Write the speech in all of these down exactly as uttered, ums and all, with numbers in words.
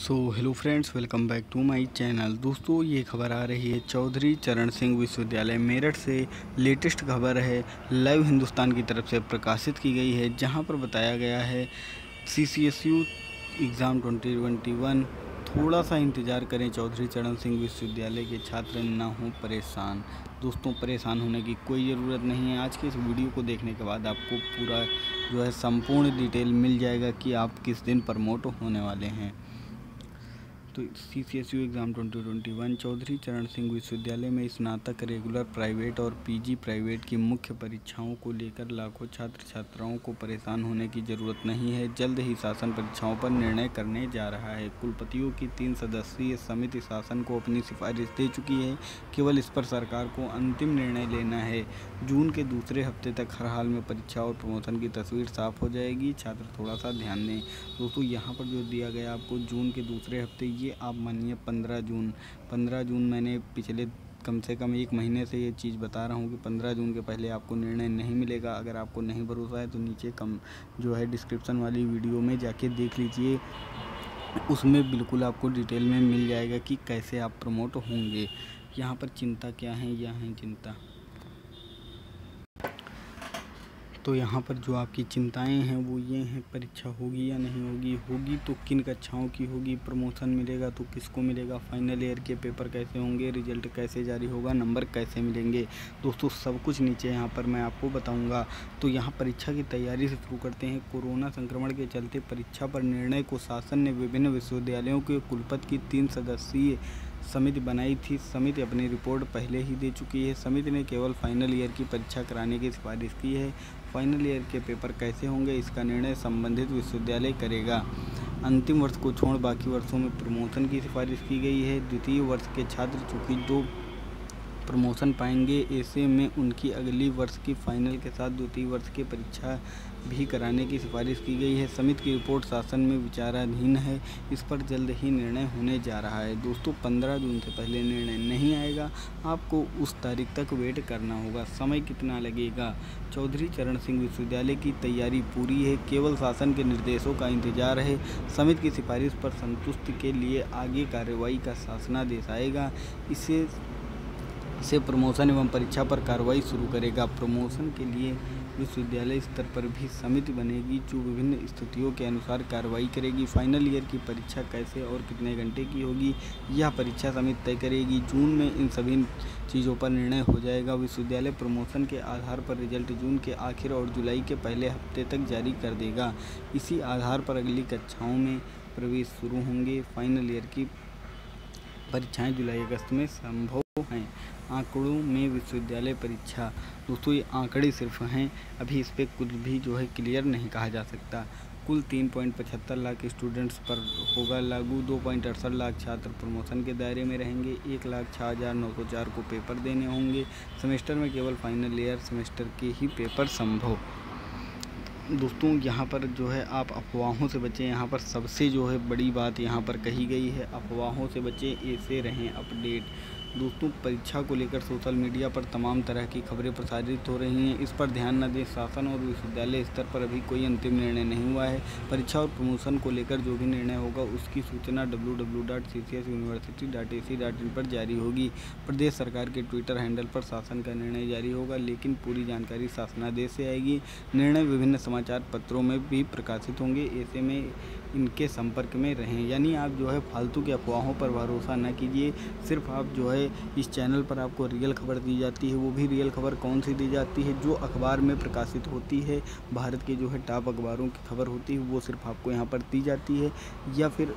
So hello friends, welcome back to my channel. दोस्तों, ये खबर आ रही है चौधरी चरण सिंह विश्वविद्यालय मेरठ से। लेटेस्ट खबर है, लाइव हिंदुस्तान की तरफ से प्रकाशित की गई है, जहां पर बताया गया है CCSU exam twenty twenty one, थोड़ा सा इंतज़ार करें। चौधरी चरण सिंह विश्वविद्यालय के छात्र ना हों परेशान। दोस्तों, परेशान होने की कोई ज़रूरत नहीं है। आज के इस वीडियो को देखने के बाद आपको पूरा जो है संपूर्ण डिटेल मिल जाएगा कि आप किस दिन प्रमोट होने वाले हैं। तो CCSU exam twenty twenty one Chaudhary Charan Singh विश्वविद्यालय में स्नातक, रेगुलर, प्राइवेट और पीजी प्राइवेट की मुख्य परीक्षाओं को लेकर लाखों छात्र छात्राओं को परेशान होने की ज़रूरत नहीं है। जल्द ही शासन परीक्षाओं पर निर्णय करने जा रहा है। कुलपतियों की तीन सदस्यीय समिति शासन को अपनी सिफारिश दे चुकी है, केवल इस पर सरकार को अंतिम निर्णय लेना है। जून के दूसरे हफ्ते तक हर हाल में परीक्षा और प्रमोशन की तस्वीर साफ हो जाएगी। छात्र थोड़ा सा ध्यान दें। दोस्तों, यहाँ पर जो दिया गया आपको जून के दूसरे हफ्ते, ये आप मानिए पंद्रह जून, पंद्रह जून मैंने पिछले कम से कम एक महीने से ये चीज़ बता रहा हूँ कि पंद्रह जून के पहले आपको निर्णय नहीं मिलेगा। अगर आपको नहीं भरोसा है तो नीचे कम जो है डिस्क्रिप्शन वाली वीडियो में जाके देख लीजिए, उसमें बिल्कुल आपको डिटेल में मिल जाएगा कि कैसे आप प्रमोट होंगे। यहाँ पर चिंता क्या है, यह है चिंता। तो यहाँ पर जो आपकी चिंताएं हैं वो ये हैं, परीक्षा होगी या नहीं होगी, होगी तो किन कक्षाओं की होगी, प्रमोशन मिलेगा तो किसको मिलेगा, फाइनल ईयर के पेपर कैसे होंगे, रिजल्ट कैसे जारी होगा, नंबर कैसे मिलेंगे। दोस्तों, सब कुछ नीचे यहाँ पर मैं आपको बताऊंगा। तो यहाँ परीक्षा की तैयारी से शुरू करते हैं। कोरोना संक्रमण के चलते परीक्षा पर निर्णय को शासन ने विभिन्न विश्वविद्यालयों के कुलपति की तीन सदस्यीय समिति बनाई थी। समिति अपनी रिपोर्ट पहले ही दे चुकी है। समिति ने केवल फाइनल ईयर की परीक्षा कराने की सिफारिश की है। फाइनल ईयर के पेपर कैसे होंगे, इसका निर्णय संबंधित विश्वविद्यालय करेगा। अंतिम वर्ष को छोड़ बाकी वर्षों में प्रमोशन की सिफारिश की गई है। द्वितीय वर्ष के छात्र चूँकि दो प्रमोशन पाएंगे, ऐसे में उनकी अगली वर्ष की फाइनल के साथ द्वितीय वर्ष की परीक्षा भी कराने की सिफारिश की गई है। समिति की रिपोर्ट शासन में विचाराधीन है, इस पर जल्द ही निर्णय होने जा रहा है। दोस्तों, पंद्रह जून से पहले निर्णय नहीं आएगा, आपको उस तारीख तक वेट करना होगा। समय कितना लगेगा? चौधरी चरण सिंह विश्वविद्यालय की तैयारी पूरी है, केवल शासन के निर्देशों का इंतजार है। समिति की सिफारिश पर संतुष्टि के लिए आगे कार्रवाई का शासनादेश आएगा। इसे से प्रमोशन एवं परीक्षा पर कार्रवाई शुरू करेगा। प्रमोशन के लिए विश्वविद्यालय स्तर पर भी समिति बनेगी जो विभिन्न स्थितियों के अनुसार कार्रवाई करेगी। फाइनल ईयर की परीक्षा कैसे और कितने घंटे की होगी, यह परीक्षा समिति तय करेगी। जून में इन सभी चीज़ों पर निर्णय हो जाएगा। विश्वविद्यालय प्रमोशन के आधार पर रिजल्ट जून के आखिर और जुलाई के पहले हफ्ते तक जारी कर देगा। इसी आधार पर अगली कक्षाओं में प्रवेश शुरू होंगे। फाइनल ईयर की परीक्षाएँ जुलाई अगस्त में संभव हैं। आंकड़ों में विश्वविद्यालय परीक्षा। दोस्तों, ये आंकड़े सिर्फ हैं, अभी इस पर कुछ भी जो है क्लियर नहीं कहा जा सकता। कुल तीन पॉइंट पचहत्तर लाख स्टूडेंट्स पर होगा लागू। दो पॉइंट अड़सठ लाख छात्र प्रमोशन के दायरे में रहेंगे। एक लाख छः हज़ार नौ सौ चार को पेपर देने होंगे। सेमेस्टर में केवल फाइनल ईयर सेमेस्टर के ही पेपर संभव। दोस्तों, यहाँ पर जो है आप अफवाहों से बचें। यहाँ पर सबसे जो है बड़ी बात यहाँ पर कही गई है, अफवाहों से बचें, ऐसे रहें अपडेट। दोस्तों, परीक्षा को लेकर सोशल मीडिया पर तमाम तरह की खबरें प्रसारित हो रही हैं, इस पर ध्यान न दें। शासन और विश्वविद्यालय स्तर पर अभी कोई अंतिम निर्णय नहीं हुआ है। परीक्षा और प्रमोशन को लेकर जो भी निर्णय होगा उसकी सूचना W W W dot C C S university dot A C dot in पर जारी होगी। प्रदेश सरकार के ट्विटर हैंडल पर शासन का निर्णय जारी होगा, लेकिन पूरी जानकारी शासनादेश से आएगी। निर्णय विभिन्न समाचार पत्रों में भी प्रकाशित होंगे, ऐसे में इनके संपर्क में रहें। यानी आप जो है फालतू के अफवाहों पर भरोसा न कीजिए। सिर्फ आप जो है इस चैनल पर आपको रियल खबर दी जाती है, वो भी रियल खबर कौन सी दी जाती है, जो अखबार में प्रकाशित होती है। भारत के जो है टॉप अखबारों की खबर होती है वो सिर्फ आपको यहाँ पर दी जाती है, या फिर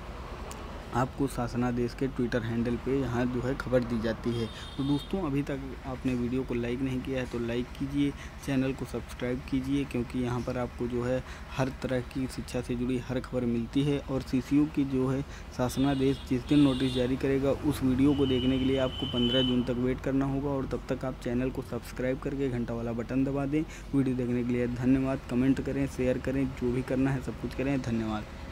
आपको शासनादेश के ट्विटर हैंडल पे यहाँ जो है खबर दी जाती है। तो दोस्तों, अभी तक आपने वीडियो को लाइक नहीं किया है तो लाइक कीजिए, चैनल को सब्सक्राइब कीजिए, क्योंकि यहाँ पर आपको जो है हर तरह की शिक्षा से जुड़ी हर खबर मिलती है। और सीसीयू की जो है शासनादेश जिस दिन नोटिस जारी करेगा, उस वीडियो को देखने के लिए आपको पंद्रह जून तक वेट करना होगा। और तब तक आप चैनल को सब्सक्राइब करके घंटा वाला बटन दबा दें। वीडियो देखने के लिए धन्यवाद। कमेंट करें, शेयर करें, जो भी करना है सब कुछ करें। धन्यवाद।